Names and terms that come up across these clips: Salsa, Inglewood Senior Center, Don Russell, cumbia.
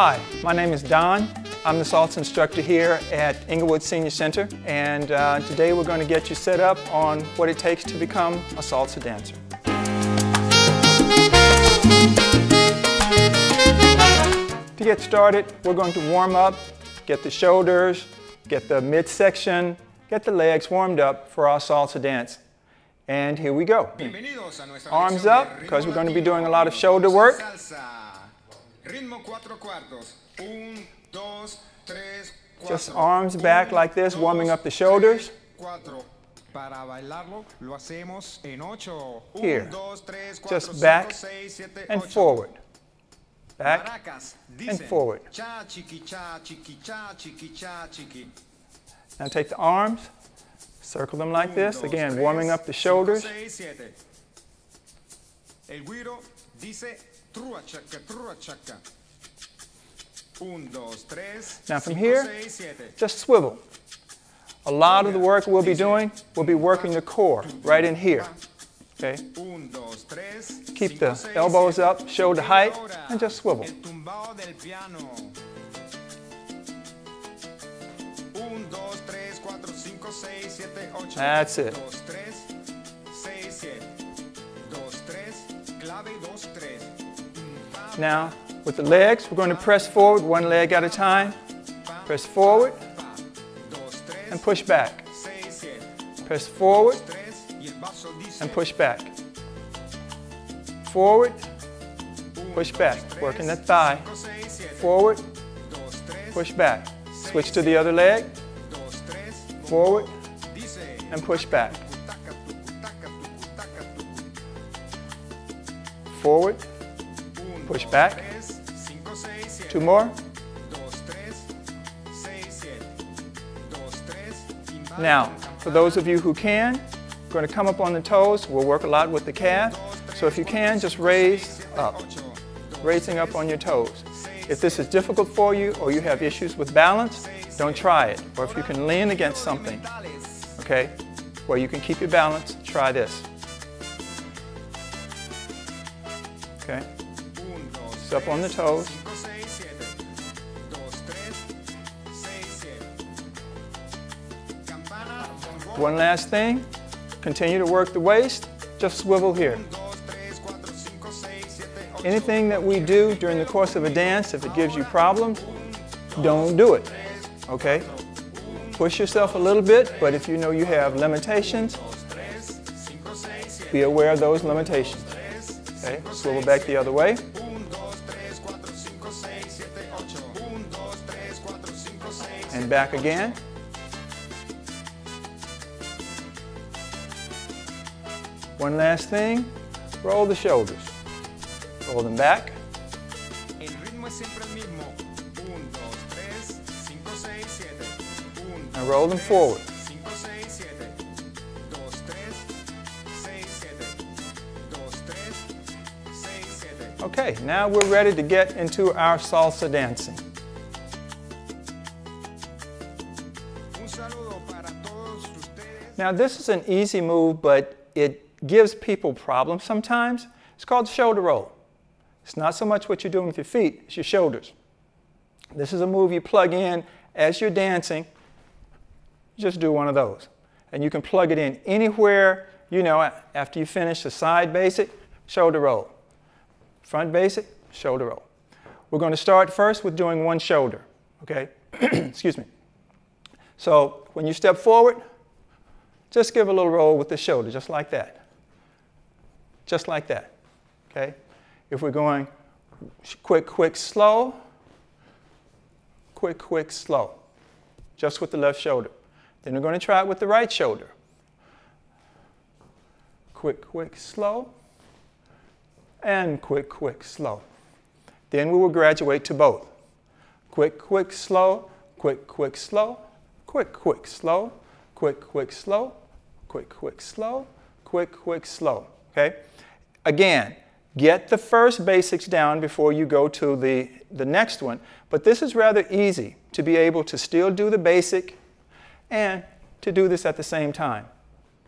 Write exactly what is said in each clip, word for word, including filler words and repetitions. Hi, my name is Don. I'm the SALTS instructor here at Inglewood Senior Center, and uh, today we're going to get you set up on what it takes to become a SALTS dancer. To get started, we're going to warm up, get the shoulders, get the midsection, get the legs warmed up for our salsa dance. And here we go. Arms up, because we're going to be doing a lot of shoulder work. Just arms back like this, warming up the shoulders. Here, just back and forward. Back and forward. Now take the arms, circle them like this, again warming up the shoulders. Now from here, just swivel. A lot of the work we'll be doing, we'll be working the core right in here. Okay. Keep the elbows up, shoulder height, and just swivel. That's it. Now, with the legs, we're going to press forward, one leg at a time. Press forward and push back. Press forward and push back. Forward, push back. Working the thigh. Forward, push back. Switch to the other leg. Forward and push back. Forward, push back. Two more. Now, for those of you who can, we're going to come up on the toes. We'll work a lot with the calf. So if you can, just raise up, raising up on your toes. If this is difficult for you or you have issues with balance, don't try it. Or if you can lean against something, okay, where you can keep your balance, try this. Okay, just up on the toes. One last thing, continue to work the waist, just swivel here. Anything that we do during the course of a dance, if it gives you problems, don't do it, okay? Push yourself a little bit, but if you know you have limitations, be aware of those limitations, okay? Swivel back the other way. And back again. One last thing, roll the shoulders. Roll them back. And roll them forward. Okay, now we're ready to get into our salsa dancing. Now this is an easy move, but it gives people problems sometimes. It's called the shoulder roll. It's not so much what you're doing with your feet, it's your shoulders. This is a move you plug in as you're dancing. Just do one of those. And you can plug it in anywhere, you know, after you finish the side basic, shoulder roll. Front basic, shoulder roll. We're going to start first with doing one shoulder, okay? Excuse me. So when you step forward, just give a little roll with the shoulder, just like that. Just like that, okay? If we're going quick, quick, slow, quick, quick, slow, just with the left shoulder. Then we're going to try it with the right shoulder. Quick, quick, slow, and quick, quick, slow. Then we will graduate to both. Quick, quick, slow, quick, quick, slow, quick, quick, slow. Quick, quick, slow, quick, quick, slow, quick, quick, slow, okay? Again, get the first basics down before you go to the, the next one, but this is rather easy to be able to still do the basic and to do this at the same time,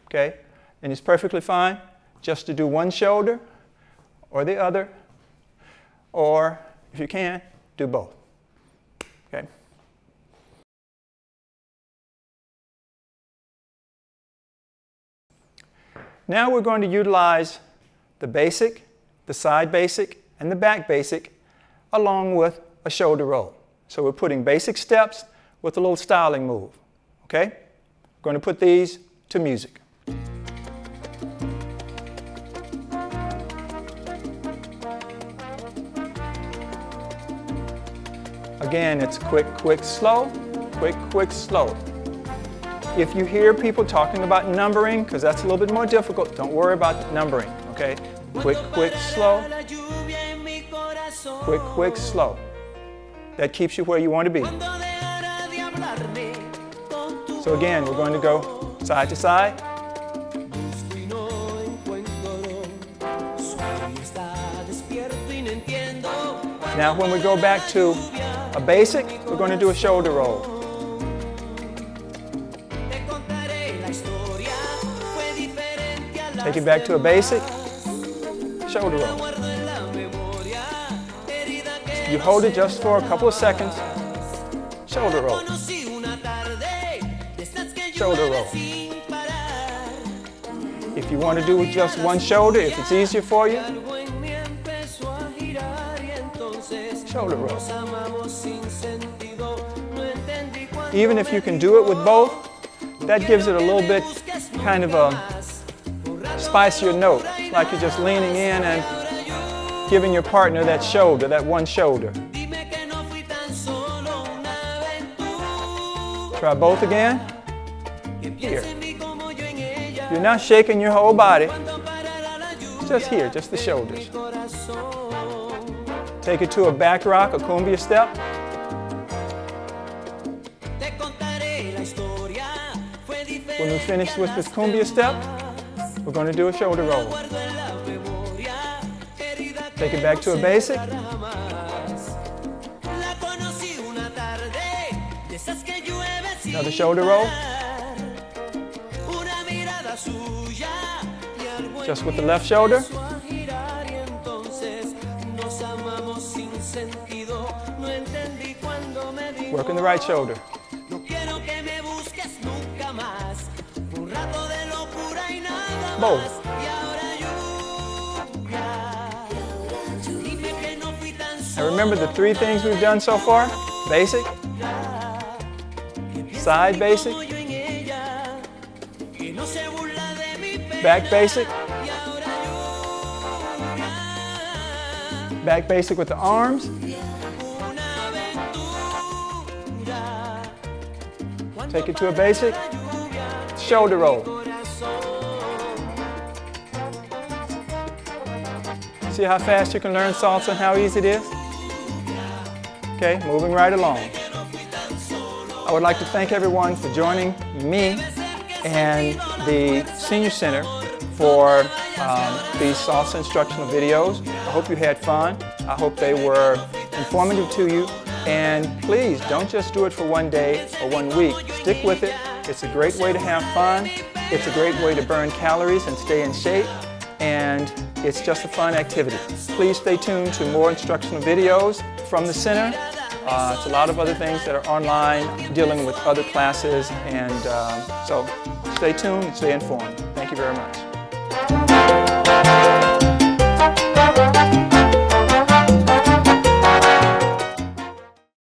okay? And it's perfectly fine just to do one shoulder or the other, or if you can, do both. Now we're going to utilize the basic, the side basic, and the back basic along with a shoulder roll. So we're putting basic steps with a little styling move, okay? We're going to put these to music. Again, it's quick, quick, slow, quick, quick, slow. If you hear people talking about numbering, because that's a little bit more difficult, don't worry about numbering, okay? Quick, quick, slow, quick, quick, slow. That keeps you where you want to be. So again, we're going to go side to side. Now when we go back to a basic, we're going to do a shoulder roll. Take it back to a basic, shoulder roll. You hold it just for a couple of seconds, shoulder roll. Shoulder roll. If you want to do just one shoulder, if it's easier for you, shoulder roll. Even if you can do it with both, that gives it a little bit kind of a spicier note. It's like you're just leaning in and giving your partner that shoulder, that one shoulder. Try both again. Here. You're not shaking your whole body. Just here, just the shoulders. Take it to a back rock, a cumbia step. When we finish with this cumbia step, we're going to do a shoulder roll. Take it back to a basic. Another shoulder roll. Just with the left shoulder. Working the right shoulder. Both. And remember the three things we've done so far? Basic, side basic, back basic, back basic with the arms, take it to a basic, shoulder roll. See how fast you can learn salsa and how easy it is? Okay, moving right along. I would like to thank everyone for joining me and the Senior Center for um, these salsa instructional videos. I hope you had fun. I hope they were informative to you. And please, don't just do it for one day or one week. Stick with it. It's a great way to have fun. It's a great way to burn calories and stay in shape. And it's just a fun activity. Please stay tuned to more instructional videos from the center. Uh, it's a lot of other things that are online, dealing with other classes. And uh, so stay tuned and stay informed. Thank you very much.